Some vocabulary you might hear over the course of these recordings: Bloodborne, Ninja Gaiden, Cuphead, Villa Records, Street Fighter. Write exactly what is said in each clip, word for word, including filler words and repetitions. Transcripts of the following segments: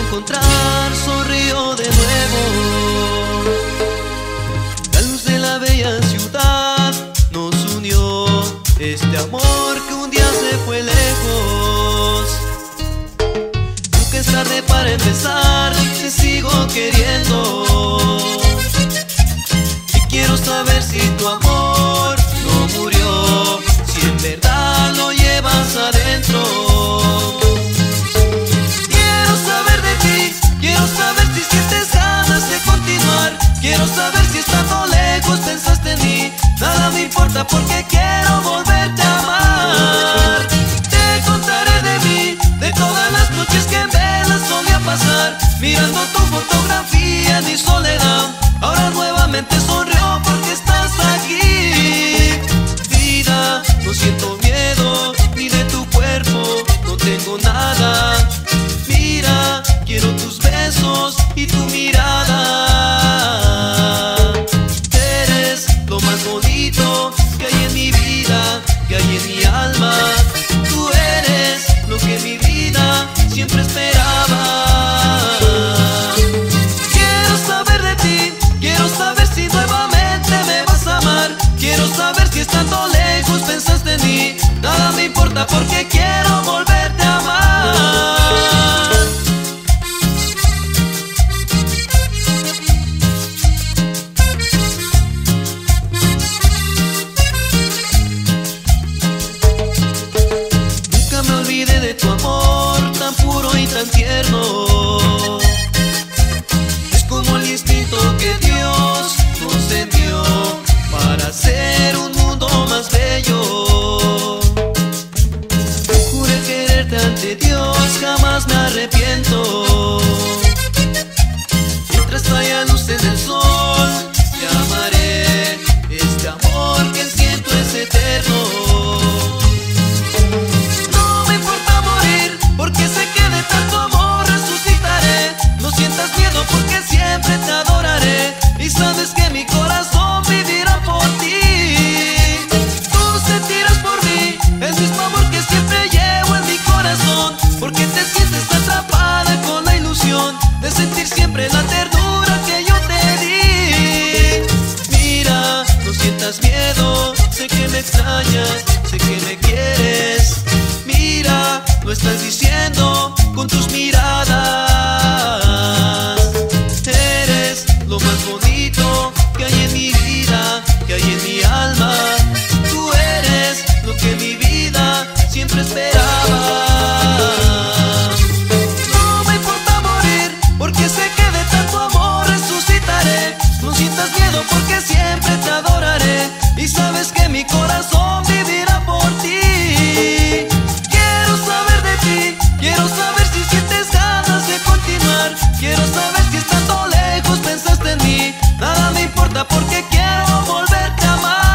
encontrar, sonrío de nuevo. La luz de la bella ciudad nos unió, este amor que un día se fue lejos. Nunca es tarde para empezar, te sigo queriendo y quiero saber si tu amor no murió, si en verdad lo llevas adentro. Quiero saber si estando lejos pensaste en mí. Nada me importa porque quiero volverte a amar. Te contaré de mí, de todas las noches que en velas solía pasar, mirando tu fotografía en mi soledad. Ahora nuevamente sonrió porque estás aquí. Vida, no siento miedo ni de tu cuerpo, no tengo nada. Mira, quiero tus besos y tu mirada. Estando lejos pensaste en mí, nada me importa porque quiero volverte a amar. Nunca me olvidé de tu amor tan puro y tan tierno. Es como el instinto que Dios nos envió para ser un más bello. Juré quererte ante Dios, jamás me arrepiento. Mientras haya luz en el sol, te amaré. Este amor que siento es eterno. No me importa morir, porque sé que de tanto amor resucitaré. No sientas miedo, porque siempre te adoraré. Y sabes que mi corazón vivirá por ti. Porque te sientes atrapada con la ilusión de sentir siempre la ternura que yo te di. Mira, no sientas miedo, sé que me extrañas, sé que me quieres. Mira, lo estás diciendo con tus miradas. Eres lo más bonito que hay en mi vida, que hay en mi alma. Tú eres lo que mi vida siempre esperaba. Porque siempre te adoraré y sabes que mi corazón vivirá por ti. Quiero saber de ti, quiero saber si sientes ganas de continuar. Quiero saber si estando lejos pensaste en mí. Nada me importa porque quiero volverte a amar.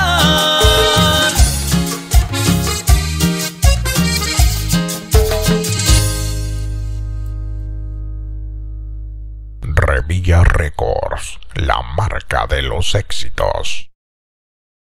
Villa Records, la marca de los éxitos.